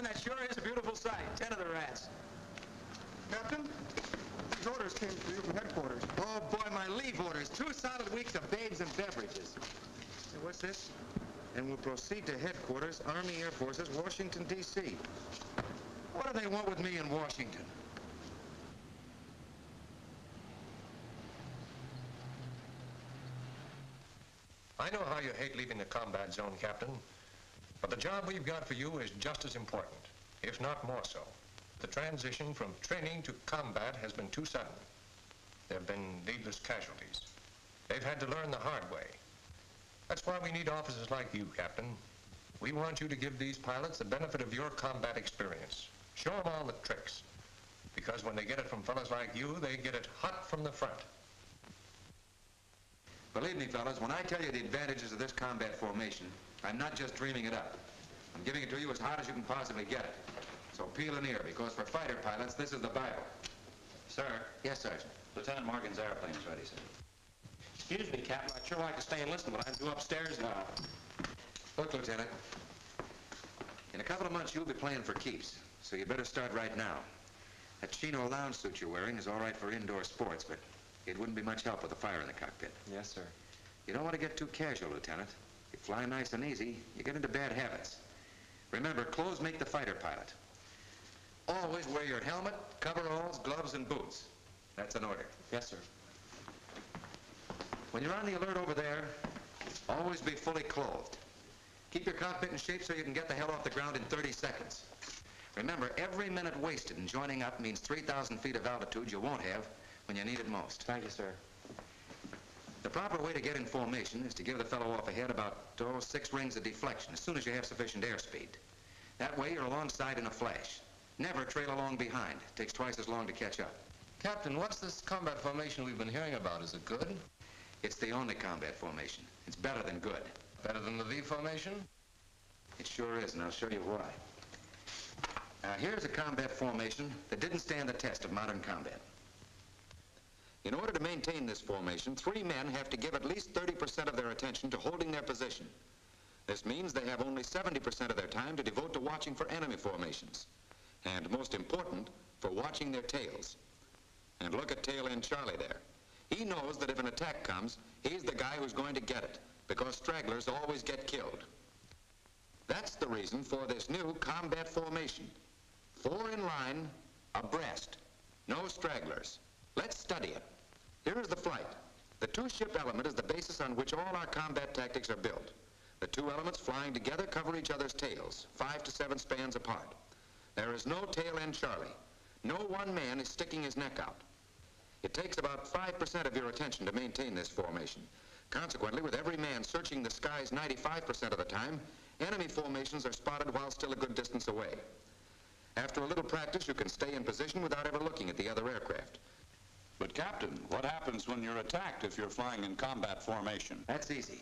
Captain, that sure is a beautiful sight. 10 of the rats. Captain, these orders came to you from headquarters. Oh, boy, my leave orders. 2 solid weeks of babes and beverages. Hey, what's this? And we'll proceed to headquarters, Army Air Forces, Washington, D.C. What do they want with me in Washington? I know how you hate leaving the combat zone, Captain, but the job we've got for you is just as important, if not more so. The transition from training to combat has been too sudden. There have been needless casualties. They've had to learn the hard way. That's why we need officers like you, Captain. We want you to give these pilots the benefit of your combat experience. Show them all the tricks, because when they get it from fellas like you, they get it hot from the front. Believe me, fellas, when I tell you the advantages of this combat formation, I'm not just dreaming it up. I'm giving it to you as hot as you can possibly get it. So peel an ear, because for fighter pilots, this is the Bible. Sir? Yes, Sergeant. Lieutenant Morgan's airplane is ready, sir. Excuse me, Captain. I'd sure like to stay and listen, but I'm due upstairs now. Look, Lieutenant, in a couple of months, you'll be playing for keeps, so you better start right now. That chino lounge suit you're wearing is all right for indoor sports, but it wouldn't be much help with a fire in the cockpit. Yes, sir. You don't want to get too casual, Lieutenant. You fly nice and easy, you get into bad habits. Remember, clothes make the fighter pilot. Always wear your helmet, coveralls, gloves, and boots. That's an order. Yes, sir. When you're on the alert over there, always be fully clothed. Keep your cockpit in shape so you can get the hell off the ground in 30 seconds. Remember, every minute wasted in joining up means 3,000 feet of altitude you won't have when you need it most. Thank you, sir. The proper way to get in formation is to give the fellow off ahead about, 6 rings of deflection as soon as you have sufficient airspeed. That way, you're alongside in a flash. Never trail along behind. It takes twice as long to catch up. Captain, what's this combat formation we've been hearing about? Is it good? It's the only combat formation. It's better than good. Better than the V formation? It sure is, and I'll show you why. Now, here's a combat formation that didn't stand the test of modern combat. In order to maintain this formation, 3 men have to give at least 30% of their attention to holding their position. This means they have only 70% of their time to devote to watching for enemy formations. And most important, for watching their tails. And look at tail end Charlie there. He knows that if an attack comes, he's the guy who's going to get it, because stragglers always get killed. That's the reason for this new combat formation. 4 in line, abreast, no stragglers. Let's study it. Here is the flight. The 2-ship element is the basis on which all our combat tactics are built. The 2 elements flying together cover each other's tails, 5 to 7 spans apart. There is no tail end Charlie. No one man is sticking his neck out. It takes about 5% of your attention to maintain this formation. Consequently, with every man searching the skies 95% of the time, enemy formations are spotted while still a good distance away. After a little practice, you can stay in position without ever looking at the other aircraft. But, Captain, what happens when you're attacked if you're flying in combat formation? That's easy.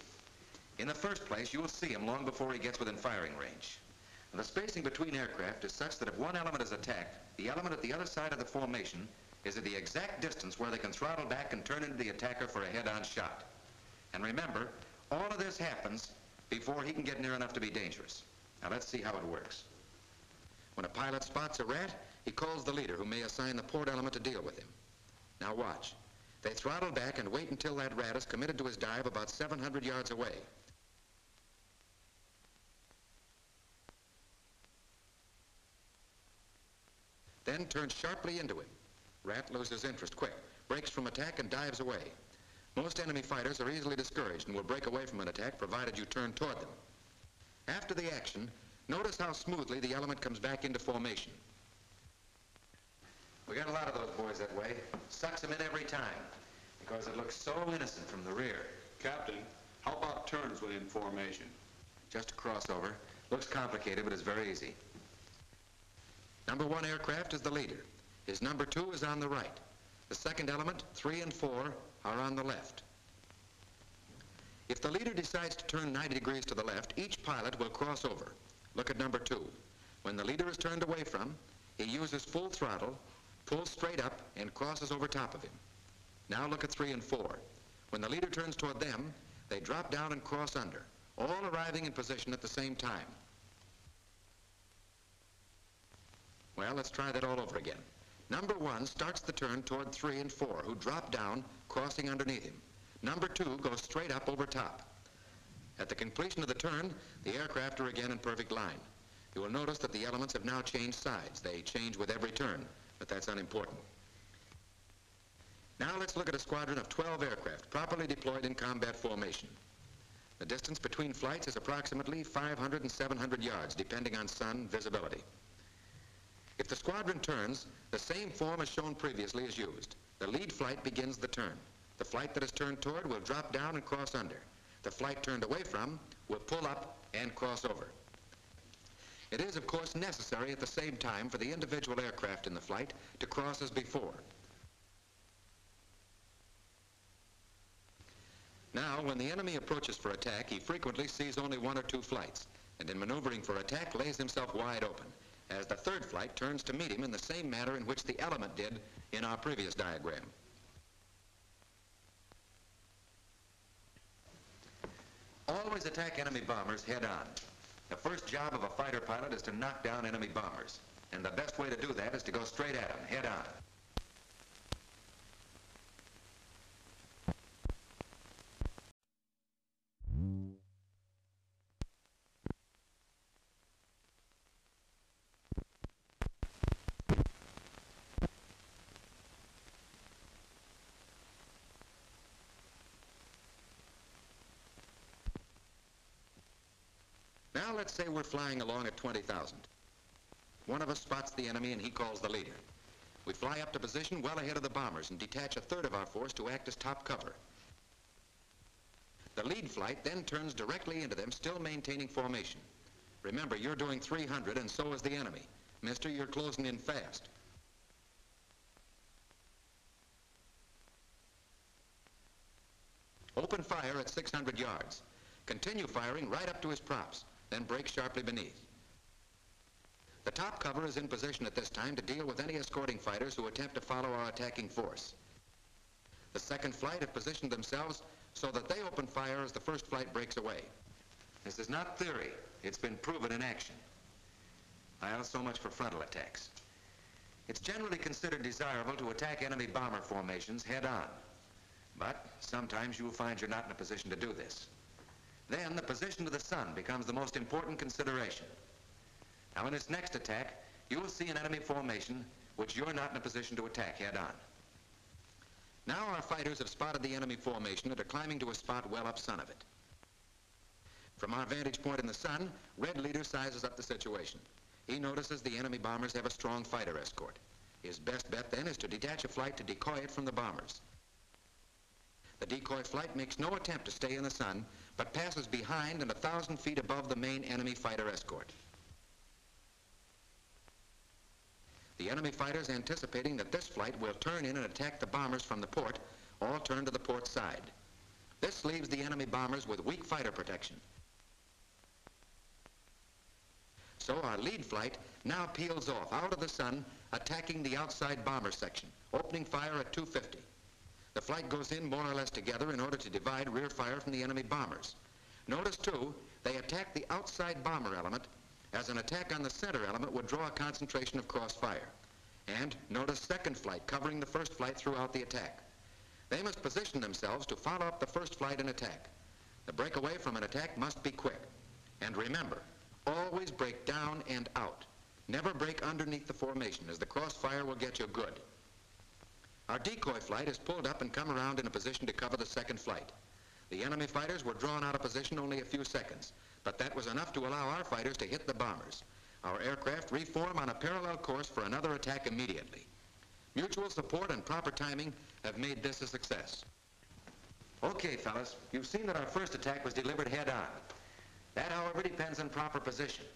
In the first place, you'll see him long before he gets within firing range. And the spacing between aircraft is such that if one element is attacked, the element at the other side of the formation is at the exact distance where they can throttle back and turn into the attacker for a head-on shot. And remember, all of this happens before he can get near enough to be dangerous. Now, let's see how it works. When a pilot spots a rat, he calls the leader, who may assign the port element to deal with him. Now watch. They throttle back and wait until that rat is committed to his dive about 700 yards away. Then turn sharply into him. Rat loses interest quick, breaks from attack and dives away. Most enemy fighters are easily discouraged and will break away from an attack provided you turn toward them. After the action, notice how smoothly the element comes back into formation. We got a lot of those boys that way. Sucks them in every time, because it looks so innocent from the rear. Captain, how about turns within formation? Just a crossover. Looks complicated, but it's very easy. Number 1 aircraft is the leader. His number 2 is on the right. The 2nd element, 3 and 4, are on the left. If the leader decides to turn 90 degrees to the left, each pilot will cross over. Look at number 2. When the leader is turned away from, he uses full throttle, pulls straight up, and crosses over top of him. Now look at 3 and 4. When the leader turns toward them, they drop down and cross under, all arriving in position at the same time. Well, let's try that all over again. Number one starts the turn toward 3 and 4, who drop down, crossing underneath him. Number two goes straight up over top. At the completion of the turn, the aircraft are again in perfect line. You will notice that the elements have now changed sides. They change with every turn, but that's unimportant. Now let's look at a squadron of 12 aircraft properly deployed in combat formation. The distance between flights is approximately 500 and 700 yards, depending on sun visibility. If the squadron turns, the same form as shown previously is used. The lead flight begins the turn. The flight that is turned toward will drop down and cross under. The flight turned away from will pull up and cross over. It is, of course, necessary at the same time for the individual aircraft in the flight to cross as before. Now, when the enemy approaches for attack, he frequently sees only 1 or 2 flights, and in maneuvering for attack lays himself wide open, as the third flight turns to meet him in the same manner in which the element did in our previous diagram. Always attack enemy bombers head-on. The first job of a fighter pilot is to knock down enemy bombers, and the best way to do that is to go straight at them, head-on. Now let's say we're flying along at 20,000. One of us spots the enemy and he calls the leader. We fly up to position well ahead of the bombers and detach a third of our force to act as top cover. The lead flight then turns directly into them, still maintaining formation. Remember, you're doing 300 and so is the enemy. Mister, you're closing in fast. Open fire at 600 yards. Continue firing right up to his props, then break sharply beneath. The top cover is in position at this time to deal with any escorting fighters who attempt to follow our attacking force. The second flight have positioned themselves so that they open fire as the first flight breaks away. This is not theory. It's been proven in action. Well, so much for frontal attacks. It's generally considered desirable to attack enemy bomber formations head-on, but sometimes you will find you're not in a position to do this. Then the position of the sun becomes the most important consideration. Now in its next attack, you'll see an enemy formation which you're not in a position to attack head-on. Now our fighters have spotted the enemy formation and are climbing to a spot well up sun of it. From our vantage point in the sun, Red Leader sizes up the situation. He notices the enemy bombers have a strong fighter escort. His best bet then is to detach a flight to decoy it from the bombers. The decoy flight makes no attempt to stay in the sun, but passes behind and 1,000 feet above the main enemy fighter escort. The enemy fighters, anticipating that this flight will turn in and attack the bombers from the port, all turn to the port side. This leaves the enemy bombers with weak fighter protection. So our lead flight now peels off out of the sun, attacking the outside bomber section, opening fire at 250. The flight goes in more or less together in order to divide rear fire from the enemy bombers. Notice, too, they attack the outside bomber element, as an attack on the center element would draw a concentration of crossfire. And notice second flight covering the first flight throughout the attack. They must position themselves to follow up the first flight in attack. The breakaway from an attack must be quick. And remember, always break down and out. Never break underneath the formation, as the crossfire will get you good. Our decoy flight is pulled up and come around in a position to cover the second flight. The enemy fighters were drawn out of position only a few seconds, but that was enough to allow our fighters to hit the bombers. Our aircraft reform on a parallel course for another attack immediately. Mutual support and proper timing have made this a success. Okay, fellas, you've seen that our first attack was delivered head-on. That, however, depends on proper position.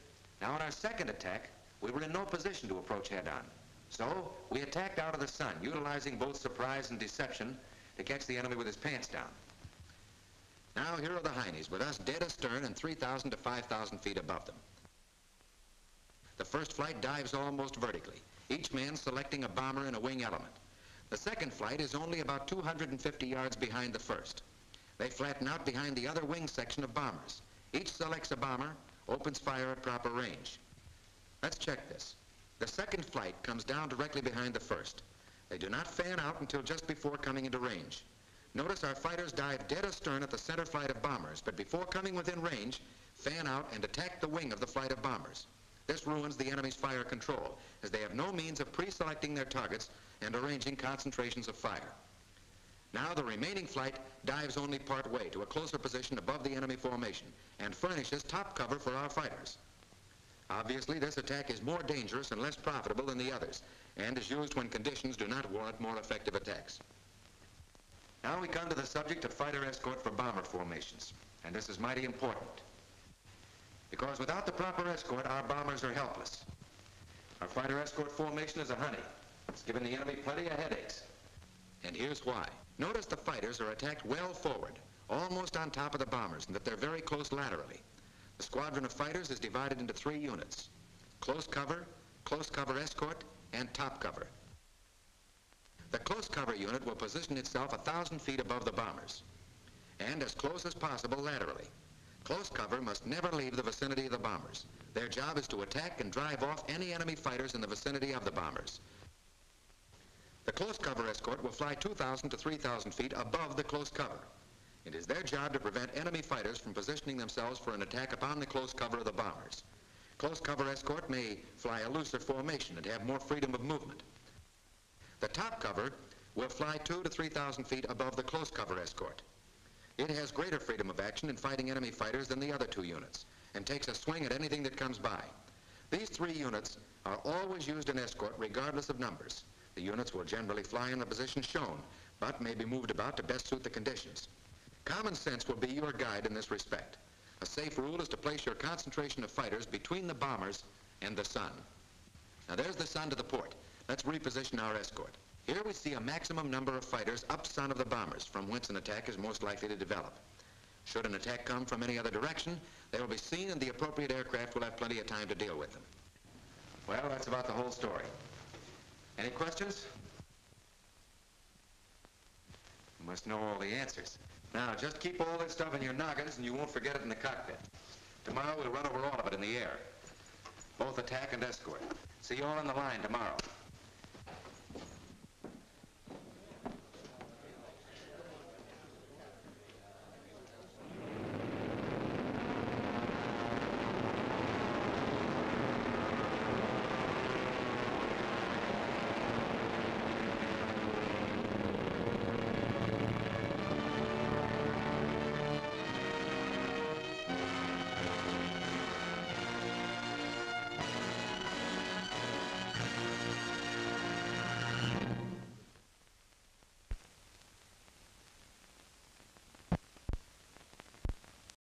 Now, in our second attack, we were in no position to approach head-on. So, we attacked out of the sun, utilizing both surprise and deception to catch the enemy with his pants down. Now, here are the Heinies, with us dead astern and 3,000 to 5,000 feet above them. The first flight dives almost vertically, each man selecting a bomber and a wing element. The second flight is only about 250 yards behind the first. They flatten out behind the other wing section of bombers. Each selects a bomber, opens fire at proper range. Let's check this. The second flight comes down directly behind the first. They do not fan out until just before coming into range. Notice our fighters dive dead astern at the center flight of bombers, but before coming within range, fan out and attack the wing of the flight of bombers. This ruins the enemy's fire control, as they have no means of pre-selecting their targets and arranging concentrations of fire. Now the remaining flight dives only part way to a closer position above the enemy formation and furnishes top cover for our fighters. Obviously, this attack is more dangerous and less profitable than the others, and is used when conditions do not warrant more effective attacks. Now we come to the subject of fighter escort for bomber formations, and this is mighty important, because without the proper escort, our bombers are helpless. Our fighter escort formation is a honey. It's given the enemy plenty of headaches, and here's why. Notice the fighters are attacked well forward, almost on top of the bombers, and that they're very close laterally. The squadron of fighters is divided into three units: close cover escort, and top cover. The close cover unit will position itself 1,000 feet above the bombers, and as close as possible laterally. Close cover must never leave the vicinity of the bombers. Their job is to attack and drive off any enemy fighters in the vicinity of the bombers. The close cover escort will fly 2,000 to 3,000 feet above the close cover. It is their job to prevent enemy fighters from positioning themselves for an attack upon the close cover of the bombers. Close cover escort may fly a looser formation and have more freedom of movement. The top cover will fly 2,000 to 3,000 feet above the close cover escort. It has greater freedom of action in fighting enemy fighters than the other two units, and takes a swing at anything that comes by. These three units are always used in escort regardless of numbers. The units will generally fly in the position shown, but may be moved about to best suit the conditions. Common sense will be your guide in this respect. A safe rule is to place your concentration of fighters between the bombers and the sun. Now there's the sun to the port. Let's reposition our escort. Here we see a maximum number of fighters up sun of the bombers, from whence an attack is most likely to develop. Should an attack come from any other direction, they will be seen and the appropriate aircraft will have plenty of time to deal with them. Well, that's about the whole story. Any questions? You must know all the answers. Now, just keep all this stuff in your noggins and you won't forget it in the cockpit. Tomorrow we'll run over all of it in the air, both attack and escort. See you all on the line tomorrow.